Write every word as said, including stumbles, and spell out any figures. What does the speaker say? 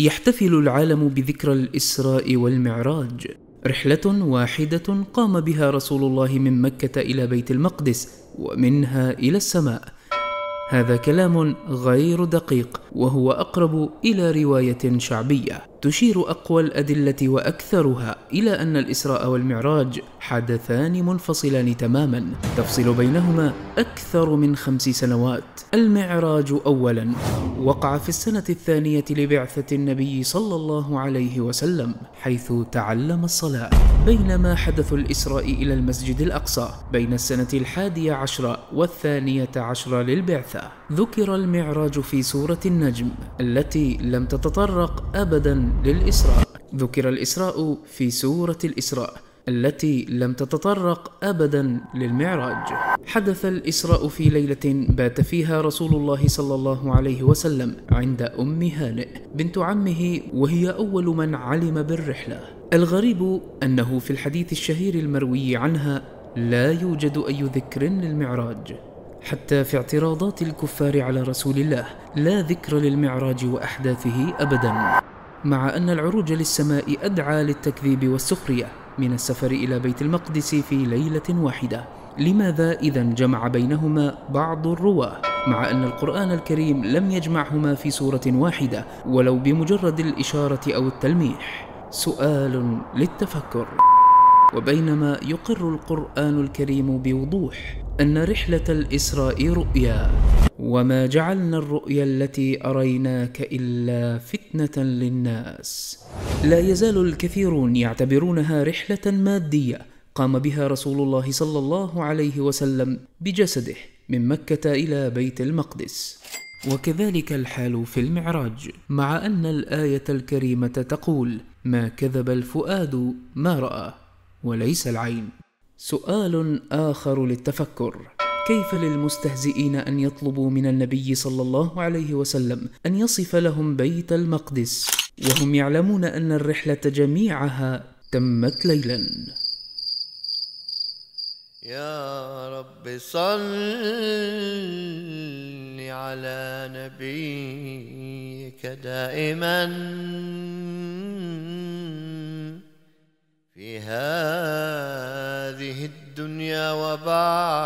يحتفل العالم بذكرى الإسراء والمعراج، رحلة واحدة قام بها رسول الله من مكة إلى بيت المقدس ومنها إلى السماء. هذا كلام غير دقيق، وهو أقرب إلى رواية شعبية. تشير أقوى الأدلة وأكثرها إلى أن الإسراء والمعراج حدثان منفصلان تماما، تفصل بينهما أكثر من خمس سنوات. المعراج أولا وقع في السنة الثانية لبعثة النبي صلى الله عليه وسلم، حيث تعلم الصلاة، بينما حدث الإسراء إلى المسجد الأقصى بين السنة الحادية عشرة والثانية عشرة للبعثة. ذكر المعراج في سورة النجم التي لم تتطرق أبدا للإسراء. ذكر الإسراء في سورة الإسراء التي لم تتطرق أبدا للمعراج. حدث الإسراء في ليلة بات فيها رسول الله صلى الله عليه وسلم عند أم هانئ بنت عمه، وهي أول من علم بالرحلة. الغريب أنه في الحديث الشهير المروي عنها لا يوجد أي ذكر للمعراج، حتى في اعتراضات الكفار على رسول الله لا ذكر للمعراج وأحداثه أبدا، مع أن العروج للسماء أدعى للتكذيب والسخرية من السفر إلى بيت المقدس في ليلة واحدة. لماذا إذا جمع بينهما بعض الرواة، مع أن القرآن الكريم لم يجمعهما في سورة واحدة ولو بمجرد الإشارة أو التلميح؟ سؤال للتفكر. وبينما يقر القرآن الكريم بوضوح أن رحلة الإسراء رؤيا، وما جعلنا الرؤيا التي أريناك إلا فتنة للناس، لا يزال الكثيرون يعتبرونها رحلة مادية قام بها رسول الله صلى الله عليه وسلم بجسده من مكة إلى بيت المقدس. وكذلك الحال في المعراج، مع أن الآية الكريمة تقول: ما كذب الفؤاد ما رأى وليس العين. سؤال آخر للتفكر: كيف للمستهزئين أن يطلبوا من النبي صلى الله عليه وسلم أن يصف لهم بيت المقدس وهم يعلمون أن الرحلة جميعها تمت ليلا؟ يا رب صل على نبيك دائما في هذه الدنيا وبعد